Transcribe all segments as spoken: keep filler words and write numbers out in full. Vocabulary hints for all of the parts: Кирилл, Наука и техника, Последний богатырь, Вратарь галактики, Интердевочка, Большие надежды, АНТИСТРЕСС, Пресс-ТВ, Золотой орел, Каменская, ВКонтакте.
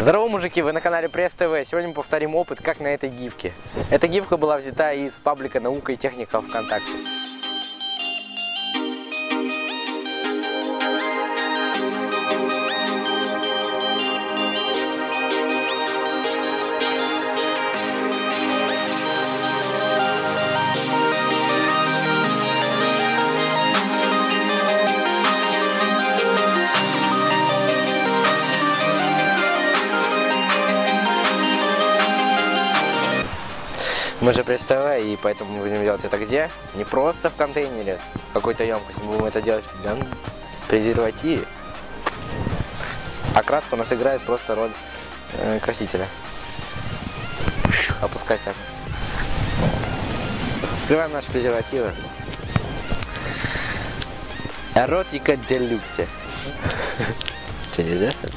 Здорово, мужики, вы на канале Пресс-ТВ. Сегодня мы повторим опыт, как на этой гифке. Эта гифка была взята из паблика «Наука и техника» ВКонтакте. Мы же представляем, и поэтому мы будем делать это где? Не просто в контейнере, в какой-то емкости. Мы будем это делать в презервативе. А краска у нас играет просто роль э, красителя. Опускать так. Открываем наши презервативы. Эротика делюксе. Что, нельзя, что ли?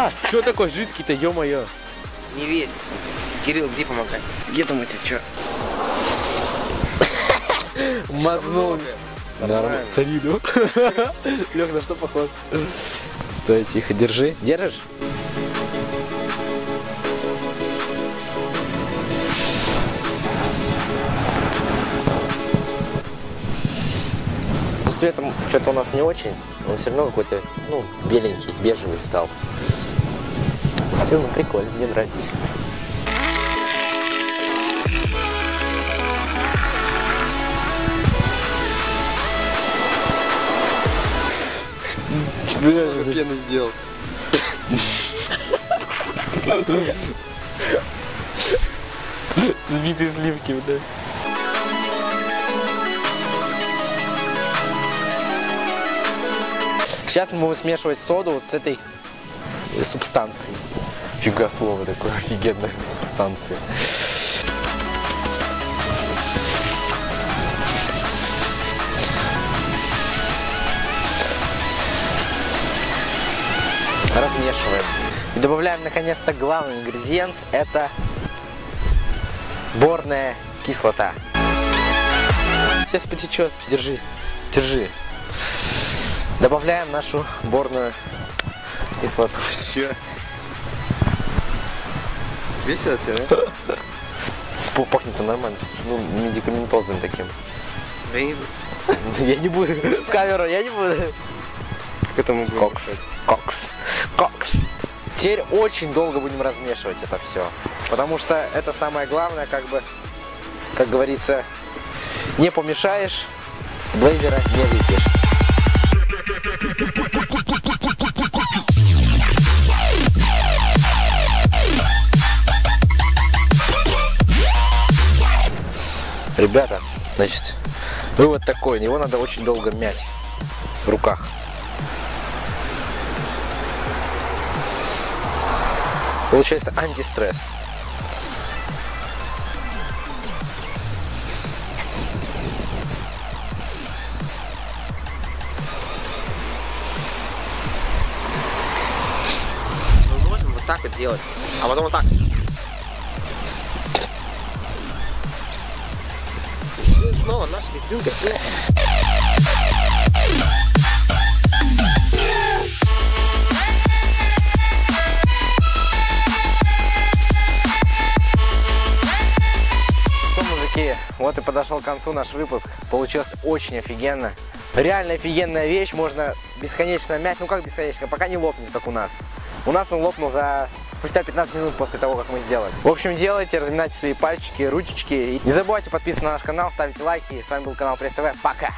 А, что такое жидкий-то, ё-моё? Не весь. Кирилл, где помогай? Где там у тебя, чё? Мазнул. Нормально. Сори, ну. Лёх, на что похож? Стой, тихо, держи. Держишь? Цветом что-то у нас не очень, он все равно какой-то, ну, беленький, бежевый стал. Все равно прикольно, мне нравится. Бля, я пену сделал. Сбитые сливки, да. Сейчас мы будем смешивать соду вот с этой субстанцией. Фига слово такое, офигенная субстанция. Размешиваем. И добавляем наконец-то главный ингредиент. Это борная кислота. Сейчас потечет. Держи, держи. Добавляем нашу борную кислоту. Че? Весело тебе, да? Пахнет-то нормально, ну, медикаментозным таким. Да не буду. Я не буду. В камеру я не буду. Как это мы будем? Кокс. Кокс. Кокс. Теперь очень долго будем размешивать это все. Потому что это самое главное, как бы, как говорится, не помешаешь, блейзера не выпьешь. Ребята, значит, вывод такой, его надо очень долго мять в руках. Получается антистресс. Так вот делать, а потом вот так. И снова наш резинка. Ну, мужики, вот и подошел к концу наш выпуск. Получилось очень офигенно. Реально офигенная вещь, можно бесконечно мять, ну как бесконечно, пока не лопнет, как у нас. У нас он лопнул за спустя пятнадцать минут после того, как мы сделали. В общем, делайте, разминайте свои пальчики, ручечки. И не забывайте подписываться на наш канал, ставите лайки. С вами был канал Пресс-ТВ. Пока!